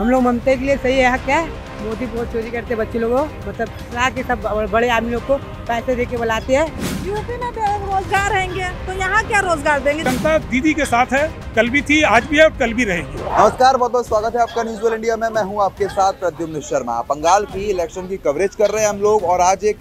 हम लोग ममता के लिए सही है, हक है। मोदी बहुत चोरी करते बच्चे लोगों, मतलब ला के सब बड़े आदमी लोग को पैसे दे के बुलाते हैं। यूपी में रोजगार रहेंगे तो यहाँ क्या रोजगार देंगे। जनता दीदी के साथ है, कल भी थी, आज भी है और कल भी रहेगी। नमस्कार, बहुत बहुत स्वागत है आपका न्यूज़ वर्ल्ड इंडिया में। मैं हूँ आपके साथ प्रद्युम्न शर्मा। बंगाल की इलेक्शन की कवरेज कर रहे हैं हम लोग और आज एक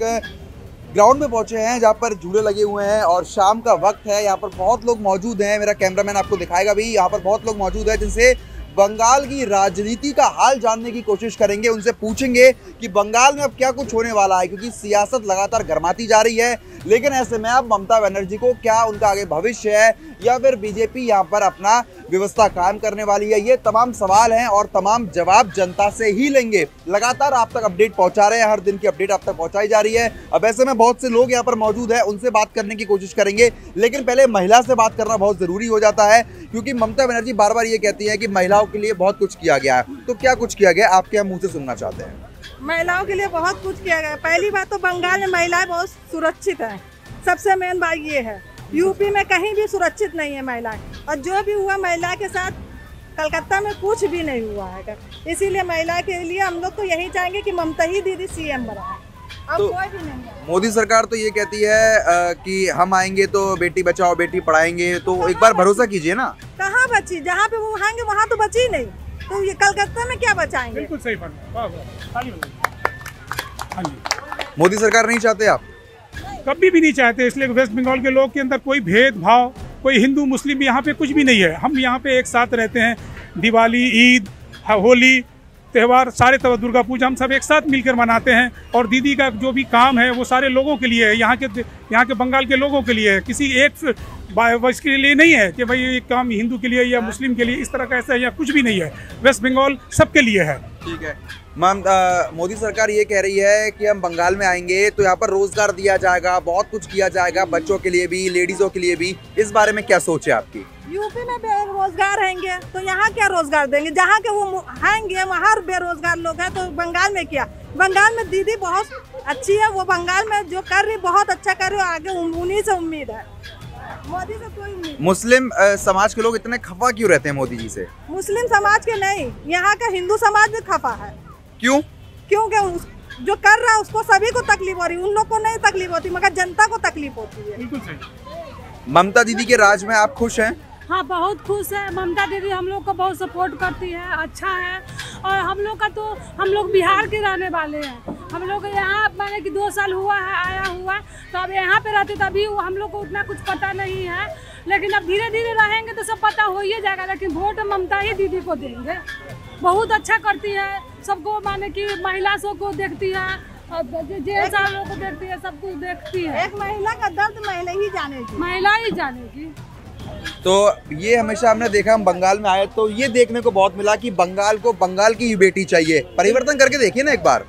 ग्राउंड में पहुंचे हैं जहाँ पर झूले लगे हुए हैं और शाम का वक्त है। यहाँ पर बहुत लोग मौजूद हैं, मेरा कैमरामैन आपको दिखाएगा भी। यहाँ पर बहुत लोग मौजूद हैं जिनसे बंगाल की राजनीति का हाल जानने की कोशिश करेंगे, उनसे पूछेंगे कि बंगाल में अब क्या कुछ होने वाला है, क्योंकि सियासत लगातार गर्माती जा रही है। लेकिन ऐसे में अब ममता बनर्जी को क्या उनका आगे भविष्य है या फिर बीजेपी यहाँ पर अपना व्यवस्था कायम करने वाली है, ये तमाम सवाल हैं और तमाम जवाब जनता से ही लेंगे। लगातार आप तक अपडेट पहुँचा रहे हैं, हर दिन की अपडेट आप तक पहुँचाई जा रही है। अब ऐसे में बहुत से लोग यहाँ पर मौजूद हैं, उनसे बात करने की कोशिश करेंगे। लेकिन पहले महिला से बात करना बहुत ज़रूरी हो जाता है, क्योंकि ममता बनर्जी बार बार ये कहती हैं कि महिलाओं के लिए बहुत कुछ किया गया है। तो क्या कुछ किया गया, आपके यहाँ मुँह से सुनना चाहते हैं। महिलाओं के लिए बहुत कुछ किया गया। पहली बात तो बंगाल में महिलाएं बहुत सुरक्षित हैं, सबसे मेन बात ये है। यूपी में कहीं भी सुरक्षित नहीं है महिलाएं, और जो भी हुआ महिला के साथ कलकत्ता में कुछ भी नहीं हुआ है। इसीलिए महिला के लिए हम लोग तो यही चाहेंगे कि ममता ही दीदी सीएम बनाए। अब तो कोई भी नहीं, मोदी सरकार तो ये कहती है कि हम आएंगे तो बेटी बचाओ बेटी पढ़ाएंगे, तो एक बार भरोसा कीजिए ना। कहाँ बची, जहाँ पे वो आएंगे वहाँ तो बची नहीं, तो ये कलकत्ता में क्या बचाएंगे। बिल्कुल सही बात। मोदी सरकार नहीं चाहते, आप कभी भी नहीं चाहते। इसलिए वेस्ट बंगाल के लोग के अंदर कोई भेदभाव, कोई हिंदू मुस्लिम यहाँ पे कुछ भी नहीं है। हम यहाँ पे एक साथ रहते हैं। दिवाली, ईद, होली, त्यौहार सारे, तब दुर्गा पूजा हम सब एक साथ मिलकर मनाते हैं। और दीदी का जो भी काम है वो सारे लोगों के लिए है, यहाँ के बंगाल के लोगों के लिए है। किसी एक बस के लिए नहीं है कि भाई ये काम हिंदू के लिए या मुस्लिम के लिए, इस तरह का ऐसा या कुछ भी नहीं है। वेस्ट बंगाल सबके लिए है। ठीक है मैम, मोदी सरकार ये कह रही है कि हम बंगाल में आएंगे तो यहाँ पर रोजगार दिया जाएगा, बहुत कुछ किया जाएगा, बच्चों के लिए भी, लेडीजों के लिए भी। इस बारे में क्या सोच है आपकी। यूपी में बेरोजगार रहेंगे तो यहाँ क्या रोजगार देंगे। जहाँ के वो आएंगे वहाँ बेरोजगार लोग हैं, तो बंगाल में क्या। बंगाल में दीदी बहुत अच्छी है, वो बंगाल में जो कर रही बहुत अच्छा कर रही है, आगे उन्हीं से उम्मीद है। मोदी से कोई नहीं। मुस्लिम समाज के लोग इतने खफा क्यों रहते हैं मोदी जी से। मुस्लिम समाज के नहीं, यहाँ का हिंदू समाज भी खफा है। क्यों? क्योंकि जो कर रहा है उसको सभी को तकलीफ हो रही है। उन लोग को नहीं तकलीफ होती मगर जनता को तकलीफ होती है। बिल्कुल सही। ममता दीदी के राज में आप खुश हैं। हाँ, बहुत खुश है। ममता दीदी हम लोग को बहुत सपोर्ट करती है, अच्छा है। और हम लोग का तो, हम लोग बिहार के रहने वाले हैं, हम लोग यहाँ माने कि 2 साल हुआ है आया हुआ, तो अब यहाँ पे रहते तो अभी हम लोग को उतना कुछ पता नहीं है। लेकिन अब धीरे धीरे रहेंगे तो सब पता हो ही जाएगा। लेकिन वोट ममता ही दीदी को देंगे। बहुत अच्छा करती है, सबको माने कि महिला सब को देखती है, जेल सालों को देखती है, सब कुछ देखती है। एक महिला का दर्द महिला ही जानेगी। तो ये हमेशा हमने देखा, हम बंगाल में आए तो ये देखने को बहुत मिला कि बंगाल को बंगाल की ही बेटी चाहिए। परिवर्तन करके देखिए ना एक बार।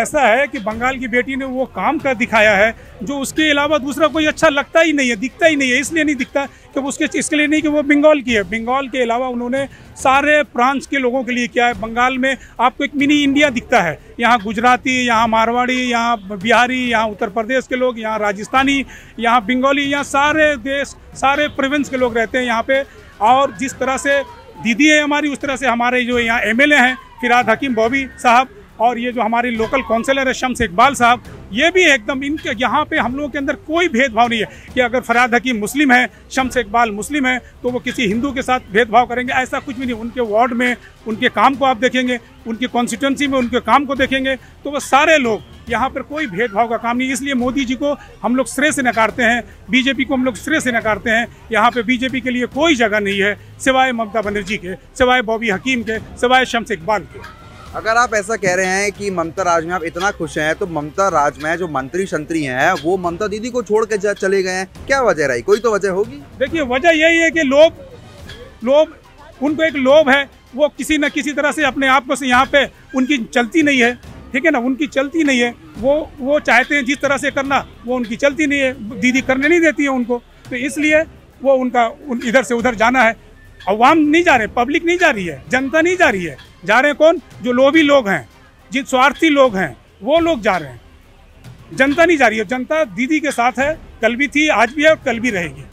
ऐसा है कि बंगाल की बेटी ने वो काम कर दिखाया है जो उसके अलावा दूसरा कोई अच्छा लगता ही नहीं है, दिखता ही नहीं है। इसलिए नहीं दिखता कि उसके, इसके लिए नहीं कि वो बंगाल की है। बंगाल के अलावा उन्होंने सारे प्रांत के लोगों के लिए क्या है। बंगाल में आपको एक मिनी इंडिया दिखता है। यहाँ गुजराती, यहाँ मारवाड़ी, यहाँ बिहारी, यहाँ उत्तर प्रदेश के लोग, यहाँ राजस्थानी, यहाँ बंगाली, यहाँ सारे देश, सारे प्रोविंस के लोग रहते हैं यहाँ पे। और जिस तरह से दीदी है हमारी, उस तरह से हमारे जो यहाँ MLA हैं फिरहाद हकीम बॉबी साहब, और ये जो हमारे लोकल काउंसिलर है शमस इकबाल साहब, ये भी एकदम इनके यहाँ पे हम लोगों के अंदर कोई भेदभाव नहीं है कि अगर फराद हकीम मुस्लिम है, शमस इकबाल मुस्लिम है, तो वो किसी हिंदू के साथ भेदभाव करेंगे, ऐसा कुछ भी नहीं। उनके वार्ड में उनके काम को आप देखेंगे, उनकी कॉन्स्टिट्यूंसी में उनके काम को देखेंगे, तो वो सारे लोग यहाँ पर कोई भेदभाव का काम नहीं। इसलिए मोदी जी को हम लोग सिरे से नकारते हैं, बीजेपी को हम लोग सिरे से नकारते हैं। यहाँ पे बीजेपी के लिए कोई जगह नहीं है, सिवाय ममता बनर्जी के, सिवाय बॉबी हकीम के, सिवाय शमस इकबाल के। अगर आप ऐसा कह रहे हैं कि ममता राज में आप इतना खुश हैं, तो ममता राज में जो मंत्री संतरी हैं वो ममता दीदी को छोड़ के चले गए हैं, क्या वजह रही, कोई तो वजह होगी। देखिए वजह यही है कि लोभ उनको एक लोभ है, वो किसी न किसी तरह से अपने आप को से यहाँ पे उनकी चलती नहीं है, ठीक है ना, उनकी चलती नहीं है। वो चाहते हैं जिस तरह से करना, वो उनकी चलती नहीं है, दीदी करने नहीं देती है उनको, तो इसलिए वो उनका इधर से उधर जाना है। अवाम नहीं जा रहे, पब्लिक नहीं जा रही है, जनता नहीं जा रही है। जा रहे हैं कौन, जो लोभी लोग हैं, जिन स्वार्थी लोग हैं, वो लोग जा रहे हैं, जनता नहीं जा रही है। जनता दीदी के साथ है, कल भी थी, आज भी है और कल भी रहेगी।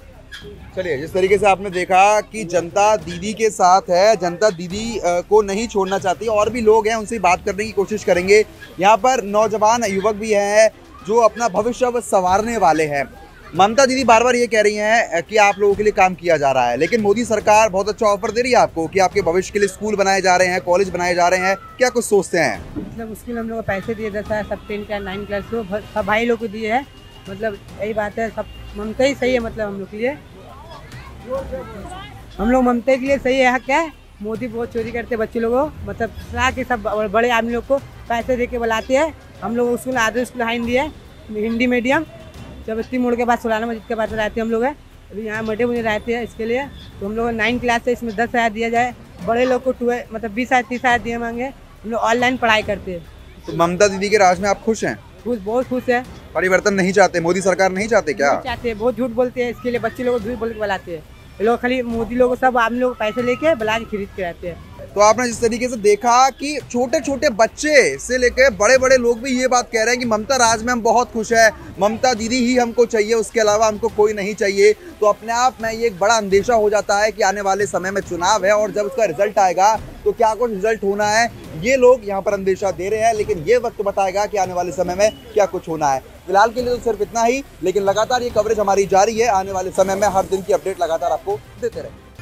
चलिए, जिस तरीके से आपने देखा कि जनता दीदी के साथ है, जनता दीदी को नहीं छोड़ना चाहती। और भी लोग हैं, उनसे बात करने की कोशिश करेंगे। यहाँ पर नौजवान युवक भी हैं जो अपना भविष्य संवारने वाले हैं। ममता दीदी बार बार ये कह रही हैं कि आप लोगों के लिए काम किया जा रहा है, लेकिन मोदी सरकार बहुत अच्छा ऑफर दे रही है आपको कि आपके भविष्य के लिए स्कूल बनाए जा रहे हैं, कॉलेज बनाए जा रहे हैं। क्या कुछ सोचते हैं? मतलब उसके लिए हम लोग पैसे दिए 10,000 सब 10 का 9 क्लास को सब भाई लोग को दिए हैं। मतलब यही बात है, सब ममता ही सही है। मतलब हम लोग के लिए, हम लोग ममता के लिए सही है। क्या है, मोदी बहुत चोरी करते बच्चे लोगों, मतलब ला के सब बड़े आदमी लोग को पैसे दे के बुलाते हैं। हम लोग उसको आधे स्कूल हिंदी है, हिंदी मीडियम जबस्ती मोड़ के बाद सुलाना मस्जिद के पास रहते हम लोग हैं। अभी यहाँ मटे मुझे रहते हैं। इसके लिए तो हम लोग 9 क्लास है, इसमें 10,000 दिया जाए। बड़े लोग को 20,000 30,000 दिए मांगे। हम लोग ऑनलाइन पढ़ाई करते हैं। तो ममता दीदी के राज में आप खुश हैं? खुश, बहुत खुश है। परिवर्तन नहीं चाहते, मोदी सरकार नहीं चाहते? क्या नहीं चाहते, बहुत झूठ बोलते हैं। इसके लिए बच्चे लोग झूठ बोल के बुलाते हैं लोग, खाली मोदी लोग सब आम लोग पैसे लेके बुला के खरीद के रहते हैं। तो आपने जिस तरीके से देखा कि छोटे छोटे बच्चे से लेकर बड़े बड़े लोग भी ये बात कह रहे हैं कि ममता राज में हम बहुत खुश है, ममता दीदी ही हमको चाहिए, उसके अलावा हमको कोई नहीं चाहिए। तो अपने आप में ये एक बड़ा अंदेशा हो जाता है कि आने वाले समय में चुनाव है और जब उसका रिजल्ट आएगा तो क्या कुछ रिजल्ट होना है, ये लोग यहाँ पर अंदेशा दे रहे हैं। लेकिन ये वक्त बताएगा कि आने वाले समय में क्या कुछ होना है। फिलहाल के लिए तो सिर्फ इतना ही, लेकिन लगातार ये कवरेज हमारी जारी है। आने वाले समय में हर दिन की अपडेट लगातार आपको देते रहे।